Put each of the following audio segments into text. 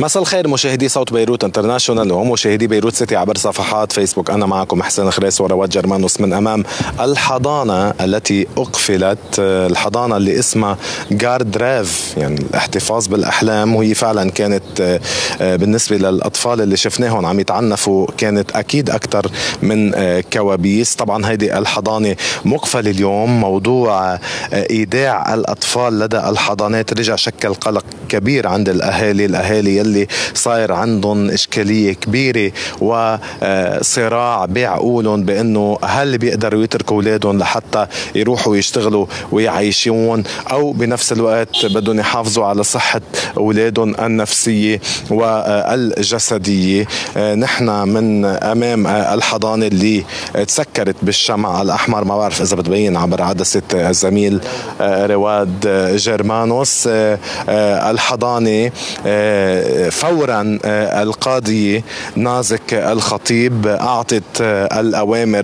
مساء الخير مشاهدي صوت بيروت انترناشونال ومشاهدي بيروت سيتي عبر صفحات فيسبوك. أنا معكم حسين خريس ورواد جرمانوس من أمام الحضانة التي أقفلت، الحضانة اللي اسمها جارد ريف، يعني الاحتفاظ بالأحلام. وهي فعلا كانت بالنسبة للأطفال اللي شفناهم عم يتعنفوا كانت أكيد أكثر من كوابيس. طبعا هيدي الحضانة مقفلة اليوم. موضوع إيداع الأطفال لدى الحضانات رجع شكل قلق كبير عند الأهالي يلي صاير عندهم إشكالية كبيرة وصراع بعقولهم بأنه هل بيقدروا يتركوا أولادهم لحتى يروحوا يشتغلوا ويعيشون، أو بنفس الوقت بدهم يحافظوا على صحة أولادهم النفسية والجسدية. نحن من أمام الحضانة اللي تسكرت بالشمع الأحمر، ما بعرف إذا بتبين عبر عدسة الزميل رواد جرمانوس. الحضانة فورا القاضية نازك الخطيب أعطت الأوامر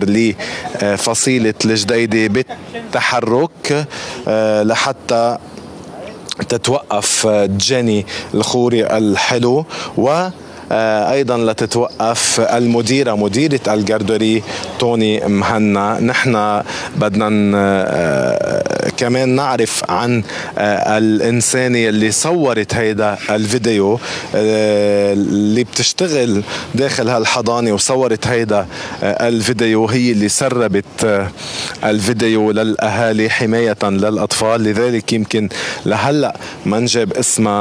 لفصيلة الجديدة بالتحرك لحتى تتوقف تجاني الخوري الحلو، و أيضا لتتوقف المديرة مديرة الجردري توني مهنا. نحن بدنا كمان نعرف عن الإنسانة اللي صورت هيدا الفيديو، اللي بتشتغل داخل هالحضانة وصورت هيدا الفيديو، هي اللي سربت الفيديو للأهالي حماية للأطفال. لذلك يمكن لهلأ ما نجاب اسمها،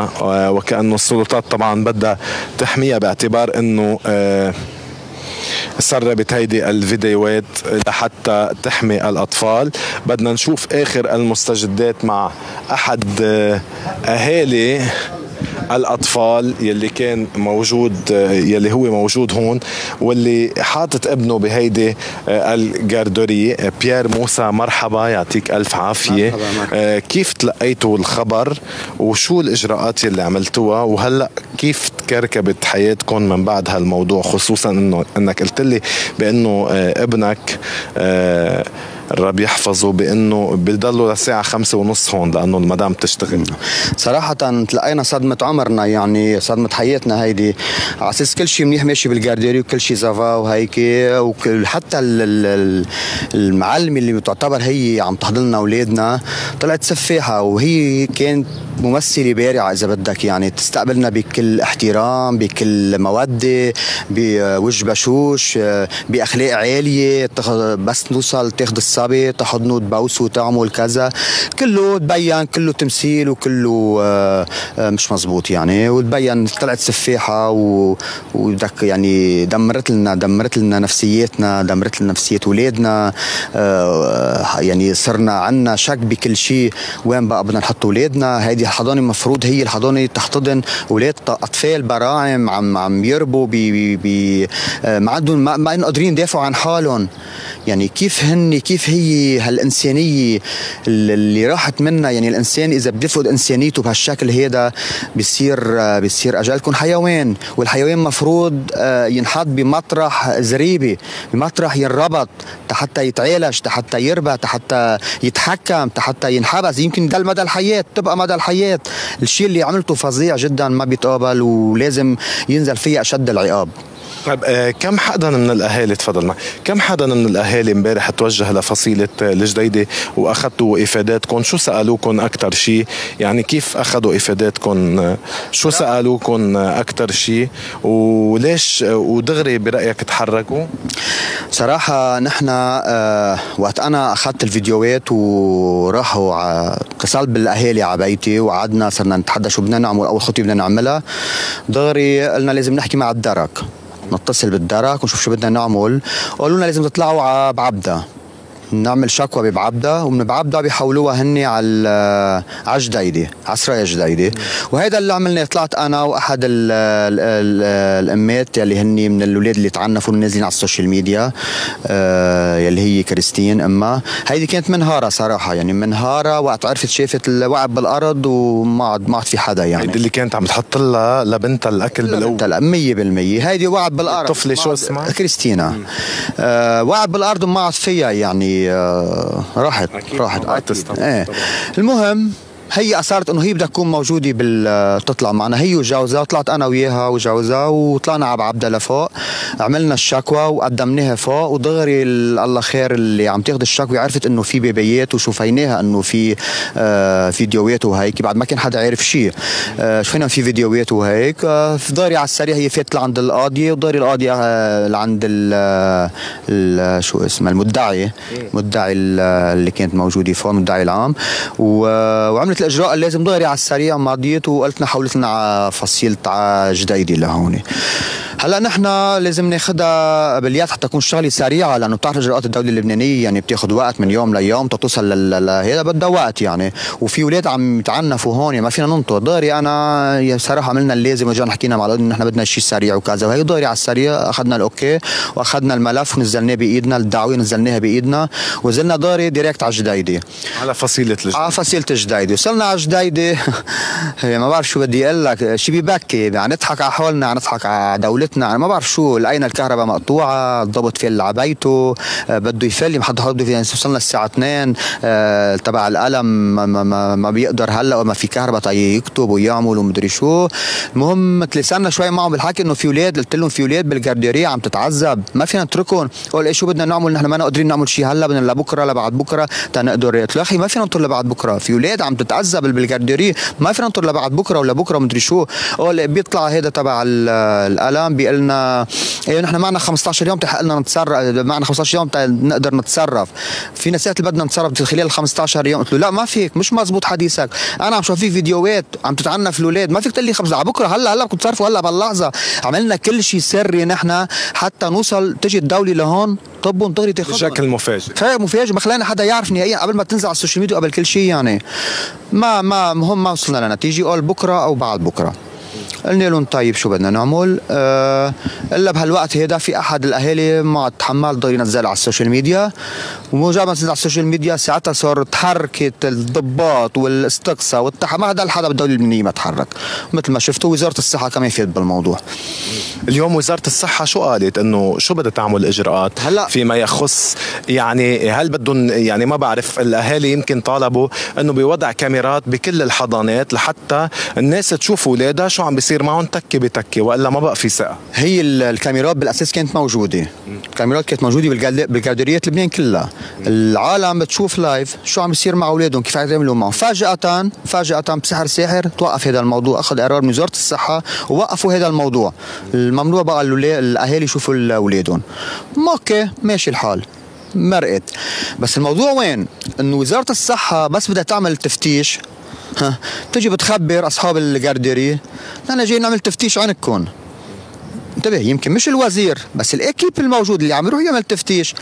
وكأنه السلطات طبعا بدها تحميها باعتبار انه سربت هيدي الفيديوهات لحتى تحمي الأطفال. بدنا نشوف آخر المستجدات مع أحد أهالي الأطفال يلي هو موجود هون، واللي حاطط ابنه بهيدي الجاردوري. بيير موسى، مرحبا، يعطيك ألف عافية. مرحبا. كيف تلقيتوا الخبر وشو الإجراءات اللي عملتوها، وهلأ كيف تكركبت حياتكم من بعد هالموضوع، خصوصا أنك قلت لي بأنه ابنك رب يحفظه بأنه بيضلوا لساعة 5:30 هون لأنه المدام بتشتغل. صراحة تلقينا صدمة عمرنا، يعني صدمة حياتنا هيدي، على أساس كل شيء منيح ماشي بالجارديري وكل شيء زافا وهيكي، وحتى المعلمة اللي بتعتبر هي عم تحضلنا أولادنا طلعت سفاحة، وهي كانت ممثلة بارعة إذا بدك، يعني تستقبلنا بكل احترام، بكل مودة، بوجه بشوش، بأخلاق عالية. بس نوصل تاخد الصبي تحضنه تبوسه تعمل كذا، كله تبين كله تمثيل وكله مش مزبوط يعني، وتبين طلعت سفاحة وبدك يعني دمرت لنا نفسياتنا، دمرت لنا نفسية أولادنا. يعني صرنا عنا شك بكل شيء، وين بقى بدنا نحط أولادنا؟ هيدي الحضانة المفروض هي الحضانة تحتضن أولاد أطفال براعم عم يربوا ما عندهم، ما قادرين يدافعوا عن حالهم. يعني كيف هي هالإنسانية اللي راحت منا؟ يعني الإنسان إذا بيفقد إنسانيته بهالشكل هيدا بيصير أجلكم حيوان، والحيوان مفروض ينحط بمطرح زريبة، بمطرح ينربط حتى يتعالج، حتى يربى، حتى يتحكم، حتى ينحبس، يمكن ده مدى الحياة، تبقى مدى الحياة. الشيء اللي عملته فظيع جدا، ما بيتقابل ولازم ينزل فيه أشد العقاب. طيب، كم حدا من الأهالي امبارح توجه لفصيلة الجديدة وأخذتوا إفاداتكم؟ شو سألوكم أكثر شيء؟ يعني كيف أخذوا إفاداتكم؟ شو سألوكم أكثر شيء؟ وليش ودغري برأيك تحركوا؟ صراحة نحن وقت أنا أخذت الفيديوهات وراحوا اتصلت بالأهالي على بيتي وقعدنا صرنا نتحدى شو بدنا نعمل، أول خطوة بدنا نعملها. دغري قلنا لازم نحكي مع الدرك، نتصل بالدرك ونشوف شو بدنا نعمل. قالوا لنا لازم تطلعوا على بعبدا، نعمل شكوى ببعبدا، ومن بعبدا بيحولوها هن على جديدة، على سرايا جديدة. وهذا اللي عملناه، طلعت انا واحد الامات يلي هن من الاولاد اللي تعنفوا نازلين على السوشيال ميديا، يلي هي كريستينا امها. هيدي كانت منهارة صراحة، يعني منهارة وقت عرفت شافت الوعد بالارض وما عاد في حدا. يعني هيدي اللي كانت عم تحط لها لبنتها الاكل بالاول 100%، هيدي وعد بالارض. الطفلة شو اسمها؟ كريستينا. وعد بالارض وما عاد فيها، يعني راحت. أكيد. المهم هي اصرت انه هي بدها تكون موجوده تطلع معنا هي وجوزها، وطلعت انا وياها وجوزها وطلعنا على عبدة لفوق، عملنا الشكوى وقدمناها فوق، ودغري الله خير اللي عم تاخذ الشكوى عرفت انه في بيبيات، وشوفيناها انه في فيديوهات وهيك، بعد ما كان حدا عارف شيء شفنا في فيديوهات وهيك، ضاري على السريع هي فاتت لعند القاضيه، وضاري القاضيه لعند شو اسمه المدعي، المدعي اللي كانت موجوده فوق المدعي العام، وعملت الاجراء اللازم ضهري على السريع، ماضيت وقلت لنا حولت لنا على فصيله جدايدي لهون. هلا نحن لازم ناخذها قبليات حتى تكون الشغله سريعه، لانه بتعرف اجراءات الدوله اللبنانيه يعني بتاخذ وقت من يوم ليوم تتوصل لهذا، بدها وقت يعني، وفي اولاد عم يتعنفوا هون ما فينا ننطر. ضهري انا بصراحه عملنا اللازم ورجعنا حكينا مع القاضي نحن بدنا شيء سريع وكذا وهي، ضهري على السريع اخذنا الاوكي واخذنا الملف ونزلناه بايدنا، الدعوه نزلناها بايدنا ونزلنا ضهري ديريكت على جدايدي على فصيله جدايدي. وصلنا على جدايدي ما بعرف شو بدي اقول لك، شي ببكي، عم نضحك على حالنا، عم نضحك على دولتنا، انا ما بعرف شو، لقينا الكهرباء مقطوعه، الضابط فل على بيته، بده يفل، ما حدا بده يفل، وصلنا الساعه 2 تبع القلم ما بيقدر هلا وما في كهرباء يكتب ويعمل ومدري شو. المهم تلسنا شوي معهم بالحكي انه في اولاد، قلت لهم في اولاد بالجارديريه عم تتعذب، ما فينا نتركهم، قول ايش شو بدنا نعمل نحن، ما قادرين نعمل شيء هلا، بدنا لبكره لبعد بكره تنقدر، قلت له اخي ما فينا نطول لبعد بكره، في اولاد عم تتعذب بالجارديريه، ما فينا نطول لبعد بكره ولا بكره ومدري شو. قول بيطلع هذا تبع القلم بيقلنا ايه نحن معنا 15 يوم تحق لنا نتصرف، معنا 15 يوم نقدر نتصرف، في نسات اللي بدنا نتصرف خلال 15 يوم. قلت له لا ما فيك، مش مزبوط حديثك، انا عم شوف في فيديوهات عم تتعنف الاولاد، ما فيك تقول لي على بكره هلا بدكم تصرفوا هلا باللحظه. عملنا كل شيء سري نحن حتى نوصل تجي الدوله لهون، طبهم دغري تاخذهم بشكل مفاجئ، ما خلينا حدا يعرف نهائيا قبل ما تنزل على السوشيال ميديا وقبل كل شيء يعني. ما وصلنا لنتيجه، قال بكره او بعد بكره. قلنا لهم طيب شو بدنا نعمل؟ الا بهالوقت هيدا في احد الاهالي ما عاد تحمل، ضل ينزل على السوشيال ميديا، ومجرد ما نزل على السوشيال ميديا ساعتها صار تحركت الضباط والاستقصى ما هذا الحدا بالدوله اللبنانيه ما تحرك، مثل ما شفتوا وزاره الصحه كمان فاتت بالموضوع. اليوم وزاره الصحه شو قالت؟ انه شو بدها تعمل اجراءات هلا فيما يخص يعني، هل بدهم يعني ما بعرف، الاهالي يمكن طالبوا انه بوضع كاميرات بكل الحضانات لحتى الناس تشوف اولادها شو عم بيصير معهم تكه بتكه، والا ما بقى في ثقه. هي الكاميرات بالاساس كانت موجوده، الكاميرات كانت موجوده بالجاليريات لبنان كلها، العالم بتشوف لايف شو عم بيصير مع اولادهم، كيف عم يعملوا معهم. فاجأة بسحر ساحر توقف هذا الموضوع، اخذ قرار من وزاره الصحه ووقفوا هذا الموضوع، الممنوع بقى الاهالي يشوفوا اولادهم. اوكي ماشي الحال، مرقت. بس الموضوع وين؟ انه وزاره الصحه بس بدها تعمل تفتيش، بتجي بتخبر اصحاب الجارديري نحن جايين نعمل تفتيش عنكم. انتبه، يمكن مش الوزير بس الاكيب الموجود اللي عم يروح يعمل تفتيش.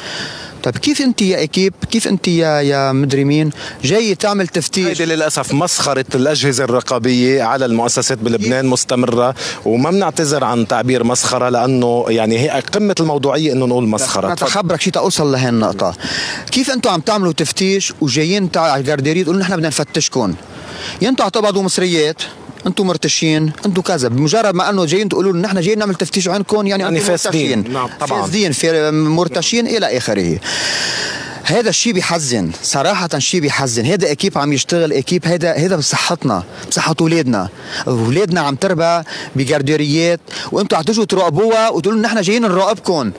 طيب كيف انت يا اكيب، كيف انت يا مدري مين جاي تعمل تفتيش؟ هيدي للاسف مسخره الاجهزه الرقابيه على المؤسسات بلبنان مستمره، وما بنعتذر عن تعبير مسخره لانه يعني هي قمه الموضوعيه انه نقول مسخره. انا خبرك شيء توصل لهي النقطه، كيف انتم عم تعملوا تفتيش وجايين على الجارديري تقولوا نحن بدنا نفتشكم؟ يا انتم عم تقبضوا مصريات، انتم مرتشين، انتم كذا، بمجرد ما انه جايين تقولوا لنا نحن جايين نعمل تفتيش عنكم يعني انتم فاسدين، نعم طبعا فاسدين مرتشين الى اخره. هذا الشيء بيحزن صراحه، شيء بيحزن. هذا اكيب عم يشتغل، اكيب هذا بصحتنا، بصحه اولادنا، اولادنا عم تربى بجارديريات وانتم عم تجوا تراقبوها وتقولوا نحن جايين نراقبكم.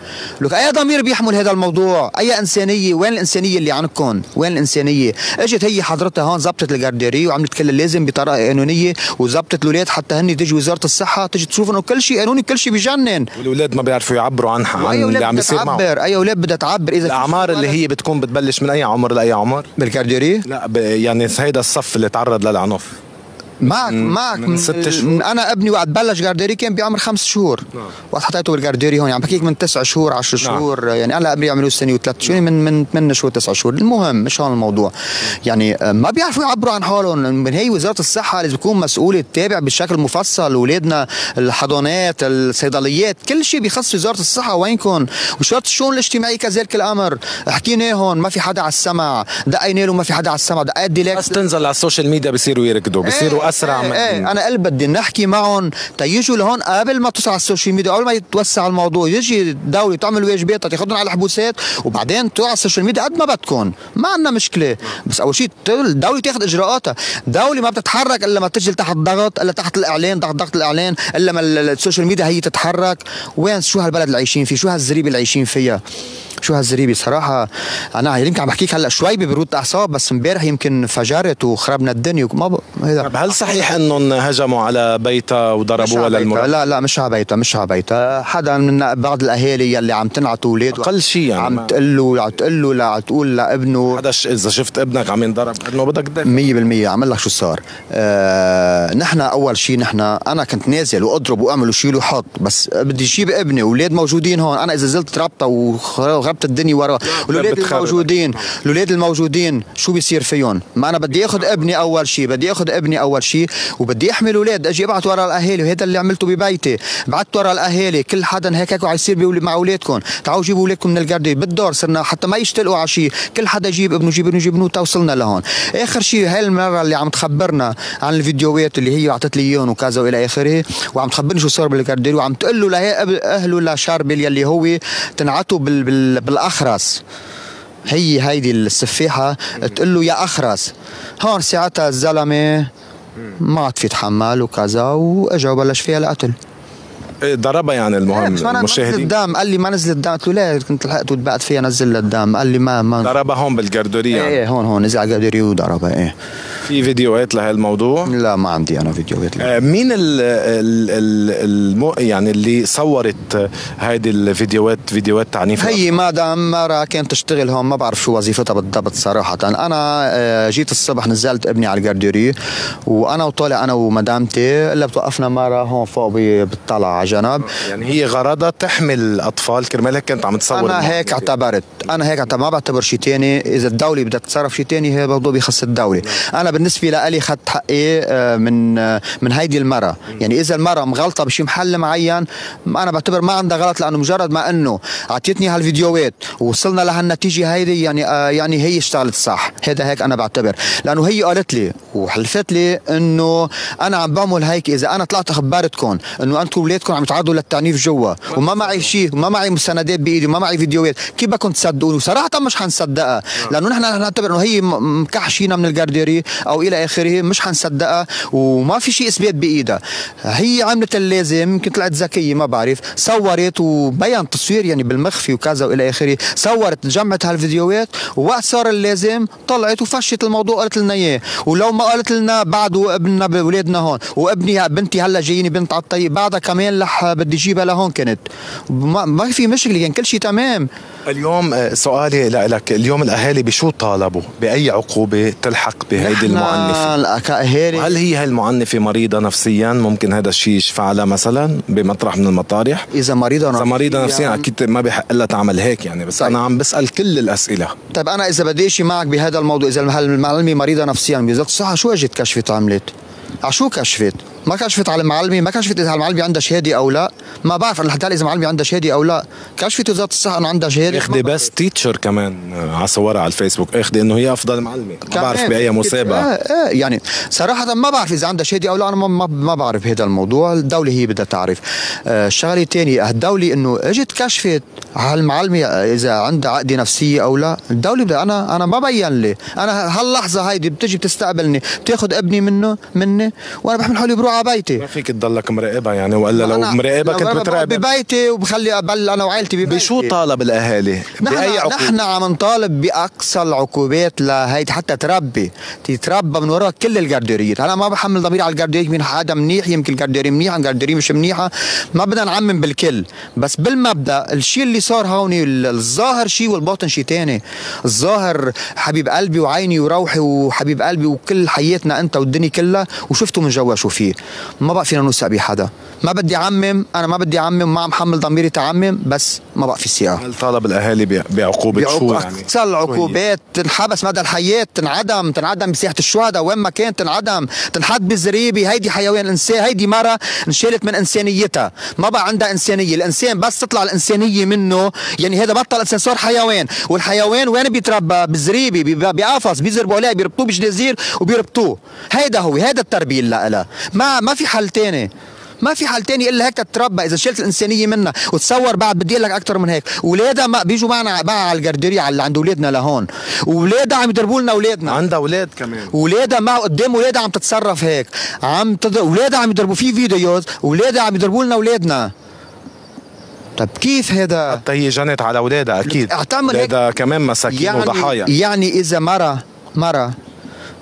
لك اي ضمير بيحمل هذا الموضوع؟ اي انسانيه؟ وين الانسانيه اللي عندكم؟ وين الانسانيه؟ اجت هي حضرتها هون زبطت الجارديري وعملت كل اللازم بطريقه قانونيه وزبطت الاولاد حتى هن تجي وزاره الصحه تجي تشوف انه كل شيء قانوني، كل شيء بجنن، والاولاد ما بيعرفوا يعبروا عن اللي عم يصير معهم. اي اولاد بدها تعبر؟ اذا الاعمار اللي هي بتكون بتبلش من اي عمر لاي عمر بالجارديري؟ لا يعني هيدا الصف اللي تعرض للعنف معك من 6 شهور. انا ابني وقت بلش جارديري كان بعمر 5 شهور، وقت حطيته بالجارديري هون عم بحكيك من 9 شهور 10 شهور. يعني انا ابني عملوه سنه و3 شهور من 8 شهور 9 شهور. المهم مش هون الموضوع، يعني ما بيعرفوا يعبروا عن حالهم. من هي وزاره الصحه لازم تكون مسؤوله تتابع بشكل مفصل اولادنا، الحضانات، الصيدليات، كل شيء بيخص وزاره الصحه وينكم؟ وشرطه الشؤون الاجتماعيه كذلك الامر، حكينا هون ما في حدا على السمع، دقينا له ما في حدا على السمع، دقيت ديليكت بس تنزل على السوشيال ميديا بصيروا يركضوا، بصيروا واسرع من انا قلت بدي نحكي معهم تيجوا لهون قبل ما توسع السوشيال ميديا، قبل ما يتوسع الموضوع، يجي الدوله تعمل واجباتها تاخذهم على الحبوسات وبعدين توقع السوشيال ميديا قد ما بدكم، ما عندنا مشكله، بس اول شيء الدوله تاخذ اجراءاتها، الدوله ما بتتحرك الا ما تجي تحت ضغط، الا تحت الاعلان، تحت ضغط الاعلان، الا ما السوشيال ميديا هي تتحرك. وين شو هالبلد اللي عايشين فيه، شو هالزريبه اللي عايشين فيها، شو هالزريبه صراحه. انا يمكن عم بحكيك هلا شوي ببرود اعصاب، بس امبارح يمكن فجرت وخربنا الدنيا وما هيدا. طب هل صحيح انهم هجموا على بيتها وضربوها للمرأة؟ لا لا، مش على بيتها، مش على بيتها، حدا من بعض الاهالي يلي عم تنعت اولاد اقل شيء يعني عم تقول له لا، تقول لابنه حدا اذا شفت ابنك عم ينضرب انه بدك تدافع 100%. عمل لك شو صار. نحن اول شيء نحن انا كنت نازل واضرب واعمل وشيل وحط، بس بدي جيب ابني، اولاد موجودين هون، انا اذا زلت رابطه وغربت الدنيا ورا الاولاد الموجودين، الاولاد الموجودين شو بيصير فيهم؟ ما انا بدي اخذ ابني اول شيء، بدي اخذ ابني اول شيء، وبدي احمل اولاد، اجي ابعت ورا الاهالي، وهذا اللي عملته ببيتي، بعت ورا الاهالي، كل حدا هيك عيصير مع اولادكم، تعالوا جيبوا اولادكم من الجردي، بالدور صرنا حتى ما يشتلقوا على شيء، كل حدا يجيب ابنه، يجيب ابنه، يجيب ابنه، توصلنا لهون. اخر شيء هالمره اللي عم تخبرنا عن الفيديوهات اللي هي اعطت لي اياهم وكذا والى اخره، وعم تخبرني شو صار بالجردي، وعم تقول له لاهله لشاربل يلي هو تنعته بالاخرس، هي هيدي السفاحه، تقول له يا اخرس. هون ساعتها الزلمه ما عاد في يتحمل وكذا، واجا وبلش فيها القتل. ضربها يعني المهم المشاهدين. الدم قال لي ما نزل الدم، قلت له لا كنت لحقت وتبعت فيها نزل الدم، قال لي ما ضربها هون بالجردوري يعني. ايه هون نزل على الجردوري وضربها. ايه في فيديوهات لهالموضوع؟ لا ما عندي انا فيديوهات. مين يعني اللي صورت هيدي الفيديوهات، فيديوهات تعنيفة؟ هي مدام مرة كانت تشتغل هون، ما بعرف شو وظيفتها بالضبط صراحة. انا جيت الصبح نزلت ابني على الجردوري، وانا وطالع انا ومدامتي الا بتوقفنا مرة هون فوق بتطلع جنب. يعني هي غرضها تحمل الاطفال كرمال هيك كانت عم تصور. انا هيك اعتبرت، انا هيك ما بعتبر شيء ثاني، اذا الدوله بدها تتصرف شيء ثاني هي برضه بيخص الدوله. انا بالنسبه لالي اخذت حقي من هيدي المره، يعني اذا المره مغلطه بشي محل معين انا بعتبر ما عندها غلط، لانه مجرد ما انه اعطيتني هالفيديوهات ووصلنا لهالنتيجه هيدي يعني هي اشتغلت صح، هذا هيك انا بعتبر، لانه هي قالت لي وحلفت لي انه انا عم بعمل هيك اذا انا طلعت اخبرتكم انه انتم اولادكم عم يتعرضوا للتعنيف جوا، وما معي شيء، وما معي مساندات بايدي، وما معي فيديوهات، كيف بدكم تصدقوني؟ وصراحه مش حنصدقها، لانه نحن نعتبر انه هي مكحشينا من الجرديري او الى اخره، مش حنصدقها وما في شيء اثبات بايدها. هي عملت اللازم، يمكن طلعت ذكيه ما بعرف، صورت وبين تصوير يعني بالمخفي وكذا والى اخره، صورت جمعت هالفيديوهات، ووقت صار اللازم طلعت وفشت الموضوع وقالت لنا اياه، ولو ما قالت لنا بعده ابننا باولادنا هون، وابني بنتي هلا جاييني بنت على الطريق بعدها كمان لح بدي جيبها لهون، كانت ما في مشكله، كان يعني كل شيء تمام. اليوم سؤالي لك، اليوم الاهالي بشو طالبوا؟ باي عقوبه تلحق بهيدي المعنفه؟ كاهالي هل هي هالمعنفه مريضه نفسيا؟ ممكن هذا الشيء يشفع لها مثلا بمطرح من المطارح؟ اذا مريضه نفسيا، اذا مريضه نفسيا اكيد ما بحق لها تعمل هيك يعني، بس طيب. انا عم بسال كل الاسئله. طيب انا اذا بدي شيء معك بهذا الموضوع، اذا هالمعلمه مريضه نفسيا بوزاره الصحه، شو اجت كشفت عملت؟ عشو كشفت؟ ما كشفت على المعلمه، ما كشفت اذا المعلمه عندها شهاده او لا، ما بعرف لحد هلا اذا المعلمه عندها شهاده او لا، كشفت وزاره الصحه انه عندها شهاده. اخذي بس تيتشر كمان على صورها على الفيسبوك، اخذي انه هي افضل معلمه، ما بعرف باي مسابقه. يعني صراحه ما بعرف اذا عندها شهاده او لا، انا ما بعرف هذا الموضوع، الدوله هي بدها تعرف. الشغله الثانيه، الدوله انه اجت كشفت على المعلمه اذا عندها عقده نفسيه او لا، الدوله بدها. انا ما بين لي، انا هاللحظه هيدي بتجي بتستقبلني، بتاخذ ابني مني وانا بحمل حالي بروح على بيتي. ما فيك تضلك مراقبها يعني، والا لو مراقبها كنت بتراقب ببيتي وبخلي أبل انا وعائلتي ببيتي. بشو طالب الاهالي؟ باي عقوبه؟ نحن عم نطالب باقصى العقوبات لهيدي، حتى تتربى من وراء كل الجرديريات. انا ما بحمل ضمير على الجرديريات، مين حدا منيح يمكن الجرديري منيحه، الجرديري مش منيحه، ما بدنا نعمم بالكل، بس بالمبدا الشيء اللي صار هون الظاهر شيء والباطن شيء ثاني. الظاهر حبيب قلبي وعيني وروحي وحبيب قلبي وكل حياتنا انت والدنيا كلها، وشفتوا من جوا شو فيه، ما بقى فينا نوثق بحدا. ما بدي اعمم، انا ما بدي اعمم، ما عم حمل ضميري تعمم، بس ما بقى في الثقه. هل طالب الاهالي بعقوبه شو يعني؟ اكثر العقوبات تنحبس مدى الحياه، تنعدم، تنعدم بساحه الشهداء وين ما كان، تنعدم، تنحط بالزريبه. هيدي حيوان انسان، هيدي مره انشالت من انسانيتها، ما بقى عندها انسانيه، الانسان بس تطلع الانسانيه منه يعني هذا بطل انسان صار حيوان. والحيوان وين بيتربى؟ بالزريبه، بقفص، بيزربوا عليه، بيربطوه بجنازير وبيربطوه. هيدا هو، هيدا التربيه اللي لها، ما في حل ثاني، ما في حل تاني الا هيك تتربى. اذا شلت الانسانيه منها، وتصور بعد بدي اقول لك اكثر من هيك، اولادها ما بيجوا معنا بقى على الجردريه على عند اولادنا لهون، واولادها عم يدربوا لنا اولادنا، عندها اولاد كمان، اولادها ما قدام اولادها عم تتصرف هيك، اولادها عم يدربوا في فيديوز، اولادها عم يدربوا لنا اولادنا. طب كيف هذا؟ حتى هي جنت على اولادها اكيد، اولادها كمان مساكين يعني وضحايا. يعني اذا مره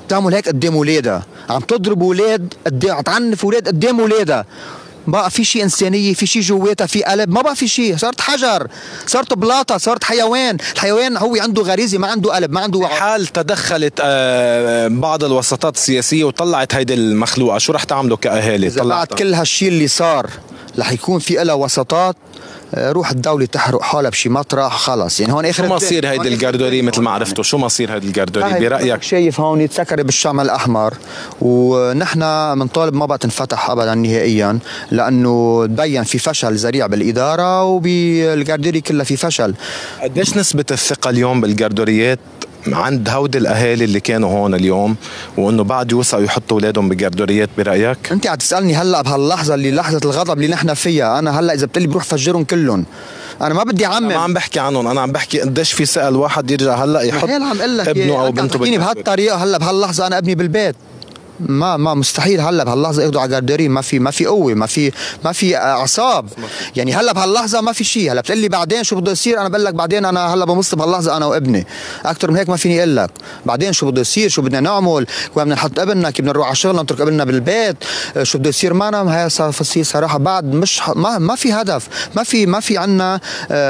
تعمل هيك قدام ولادها، عم تضرب ولاد قدام، عم تعنف ولاد قدام ولادها، بقى في شيء انسانيه، في شيء جواتها، في قلب، ما بقى في شيء، صارت حجر، صارت بلاطه، صارت حيوان. الحيوان هو عنده غريزه، ما عنده قلب، ما عنده حال. تدخلت بعض الوساطات السياسيه وطلعت هيدي المخلوقه، شو رح تعملوا كاهالي؟ طلعت كل هالشيء اللي صار، رح يكون في لها وساطات روح الدولة تحرق حالها بشي مطرح خلص. يعني هون اخر شو مصير هيدي الجردوري مثل ما عرفتوا؟ شو مصير هيدي الجردوري برأيك؟ شايف هون يتسكر بالشمع الأحمر، ونحن بنطالب ما بقى تنفتح أبدا نهائيا، لأنه تبين في فشل ذريع بالإدارة وبالجردوري كلها في فشل. قديش نسبة الثقة اليوم بالجردوريات عند هودي الاهالي اللي كانوا هون اليوم، وانه بعد يوسعوا يحطوا اولادهم بجردوريات برايك؟ انت عم تسالني هلا بهاللحظه اللي لحظه الغضب اللي نحن فيها، انا هلا اذا بتقلي بروح فجرهم كلهم، انا ما بدي اعمم، ما عم بحكي عنهم، انا عم بحكي قديش في ثقه الواحد يرجع هلا يحط ابنه او بنته بهالطريقه. هلا بهاللحظه انا ابني بالبيت، ما مستحيل هلا بهاللحظه اخذوا على جردرين، ما في قوه، ما في اعصاب، يعني هلا بهاللحظه ما في شيء. هلا بتقول لي بعدين شو بده يصير، انا بقول لك بعدين، انا هلا بمص بهاللحظه انا وابني، اكثر من هيك ما فيني اقول لك. بعدين شو بده يصير، شو بدنا نعمل، وين بدنا نحط ابننا، كيف بدنا نروح على شغلنا، نترك ابننا بالبيت، شو بده يصير معنا، هي تفاصيل صراحه بعد مش ما في هدف، ما في عندنا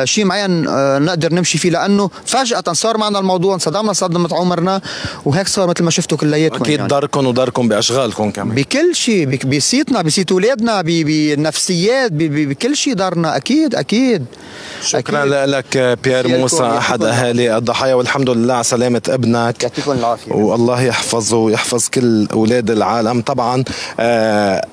شيء معين نقدر نمشي فيه، لانه فجاه صار معنا الموضوع، انصدمنا، صدمت عمرنا، وهيك صار مثل ما شفتوا كلياتكم. اكيد يعني داركم باشغالكم كمان، بكل شيء، بصيتنا، بصيت اولادنا، بالنفسيات، بكل شيء دارنا. اكيد. شكرا لك بيير موسى، احد اهالي الضحايا، والحمد لله على سلامه ابنك، يعطيكم العافيه والله يحفظه ويحفظ كل اولاد العالم. طبعا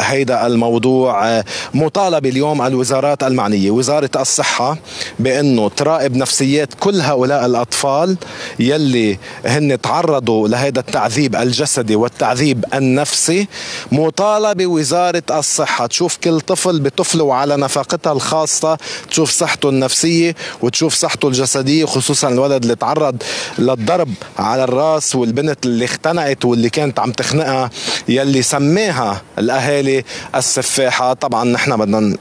هيدا الموضوع مطالبه اليوم الوزارات المعنيه، وزاره الصحه بانه تراقب نفسيات كل هؤلاء الاطفال يلي هن تعرضوا لهيدا التعذيب الجسدي والتعذيب النفسي. مطالبة وزارة الصحة تشوف كل طفل بطفله على نفقتها الخاصة، تشوف صحته النفسية وتشوف صحته الجسدية، خصوصا الولد اللي تعرض للضرب على الراس، والبنت اللي اختنقت واللي كانت عم تخنقها يلي سماها الأهالي السفاحة. طبعا نحن بدنا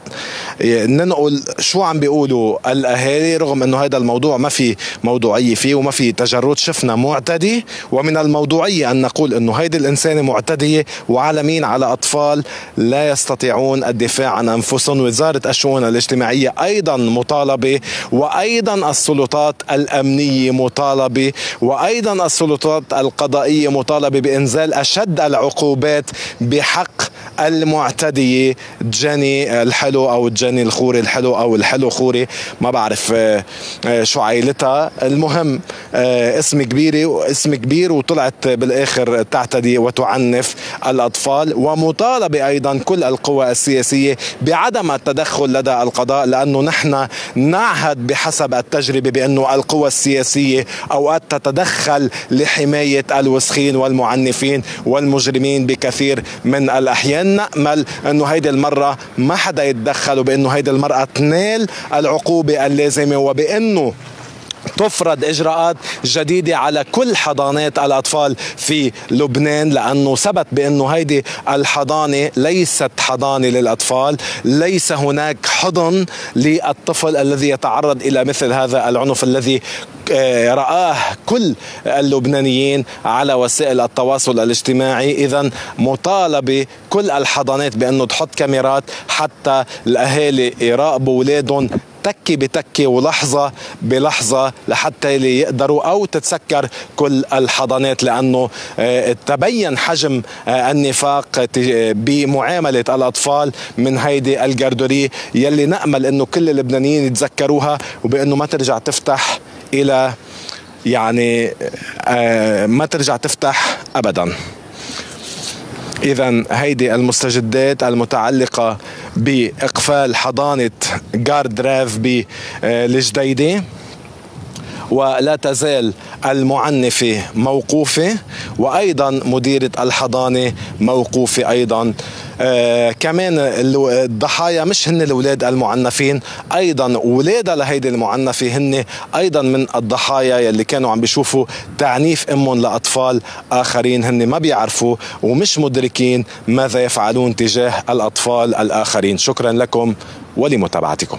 ننقل شو عم بيقولوا الأهالي، رغم أنه هذا الموضوع ما في موضوعية فيه وما في تجرد، شفنا معتدي، ومن الموضوعية أن نقول أنه هيدي الإنسانة معتدية وعلى مين؟ على أطفال لا يستطيعون الدفاع عن أنفسهم. وزارة الشؤون الاجتماعية أيضا مطالبة، وأيضا السلطات الأمنية مطالبة، وأيضا السلطات القضائية مطالبة بإنزال أشد العقوبات بحق المعتدية تجاني الحلو أو تجاني الخوري الحلو أو الحلو خوري، ما بعرف شو عائلتها، المهم اسم كبير وطلعت بالآخر تعتدي وتعنف الأطفال. ومطالبة أيضا كل القوى السياسية بعدم التدخل لدى القضاء، لأنه نحن نعهد بحسب التجربة بأنه القوى السياسية أوقات تتدخل لحماية الوسخين والمعنفين والمجرمين بكثير من الأحيان. نأمل أنه هيدي المرة ما حدا يتدخل، وبأنه هيدي المرة تنال العقوبة اللازمة، وبأنه تفرض إجراءات جديدة على كل حضانات الأطفال في لبنان، لأنه ثبت بأنه هيدي الحضانة ليست حضانة للأطفال، ليس هناك حضن للطفل الذي يتعرض إلى مثل هذا العنف الذي رآه كل اللبنانيين على وسائل التواصل الاجتماعي. إذا مطالبة كل الحضانات بأنه تحط كاميرات حتى الأهالي يراقبوا أولادهم تكي بتكي ولحظة بلحظة لحتى يقدروا أو تتسكر كل الحضانات، لأنه تبين حجم النفاق بمعاملة الأطفال من هيدي الجردوري يلي نأمل أنه كل اللبنانيين يتذكروها وبأنه ما ترجع تفتح إلى يعني ما ترجع تفتح أبدا. إذن هيدي المستجدات المتعلقة بإقفال حضانة جارد ريف بالجديدة، ولا تزال المعنفة موقوفة وأيضا مديرة الحضانة موقوفة أيضا. كمان الضحايا مش هن الأولاد المعنفين، أيضا ولادها لهيدي المعنفة هن أيضا من الضحايا يلي كانوا عم بيشوفوا تعنيف أمهم لأطفال آخرين، هن ما بيعرفوا ومش مدركين ماذا يفعلون تجاه الأطفال الآخرين. شكرا لكم ولمتابعتكم.